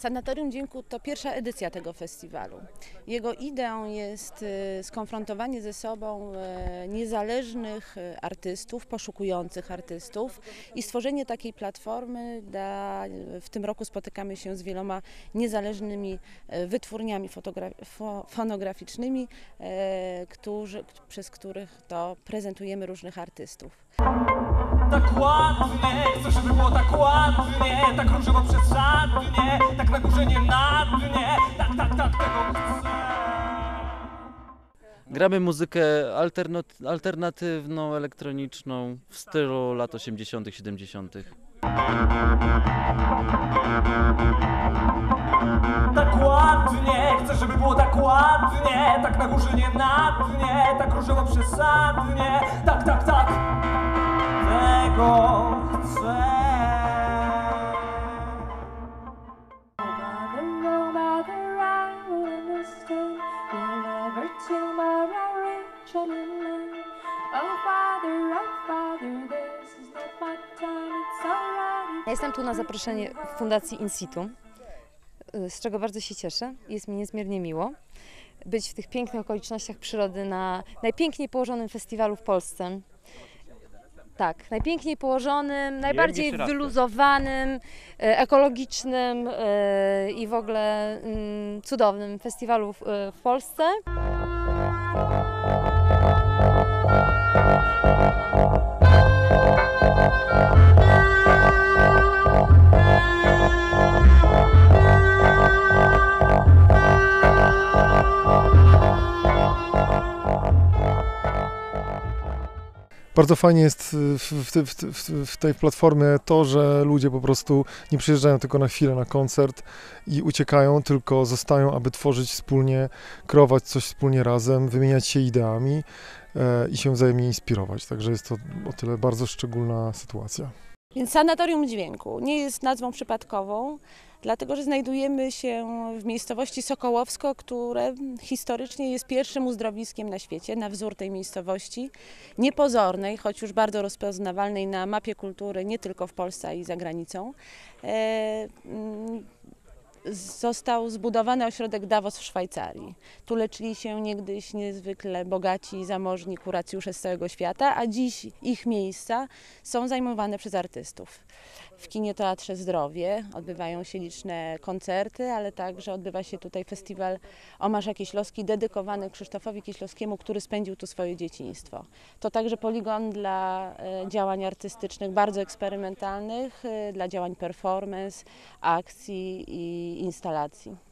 Sanatorium Dźwięku to pierwsza edycja tego festiwalu. Jego ideą jest skonfrontowanie ze sobą niezależnych artystów, poszukujących artystów i stworzenie takiej platformy. W tym roku spotykamy się z wieloma niezależnymi wytwórniami fonograficznymi, przez których to prezentujemy różnych artystów. Tak ładnie, chcę, żeby było tak ładnie, tak różowo przesadnie, tak na górze, nie na dnie, tak, tego chcę. Gramy muzykę alternatywną, elektroniczną w stylu lat 80., 70. Tak ładnie, chcę, żeby było tak ładnie, tak na górze, nie na dnie, tak różowo przesadnie, tak. Jestem tu na zaproszenie Fundacji In Situ, z czego bardzo się cieszę. Jest mi niezmiernie miło być w tych pięknych okolicznościach przyrody na najpiękniej położonym festiwalu w Polsce. Tak, najpiękniej położonym, najbardziej wyluzowanym, ekologicznym i w ogóle cudownym festiwalu w Polsce. Bardzo fajnie jest w tej platformie to, że ludzie po prostu nie przyjeżdżają tylko na chwilę na koncert i uciekają, tylko zostają, aby tworzyć wspólnie, kreować coś wspólnie razem, wymieniać się ideami i się wzajemnie inspirować. Także jest to o tyle bardzo szczególna sytuacja. Więc Sanatorium Dźwięku nie jest nazwą przypadkową, dlatego że znajdujemy się w miejscowości Sokołowsko, które historycznie jest pierwszym uzdrowiskiem na świecie, na wzór tej miejscowości, niepozornej, choć już bardzo rozpoznawalnej na mapie kultury nie tylko w Polsce, ale i za granicą. Został zbudowany ośrodek Davos w Szwajcarii. Tu leczyli się niegdyś niezwykle bogaci i zamożni kuracjusze z całego świata, a dziś ich miejsca są zajmowane przez artystów. W Kinie Teatrze Zdrowie odbywają się liczne koncerty, ale także odbywa się tutaj festiwal Omasza Kieślowski dedykowany Krzysztofowi Kieślowskiemu, który spędził tu swoje dzieciństwo. To także poligon dla działań artystycznych bardzo eksperymentalnych, dla działań performance, akcji i instalacji.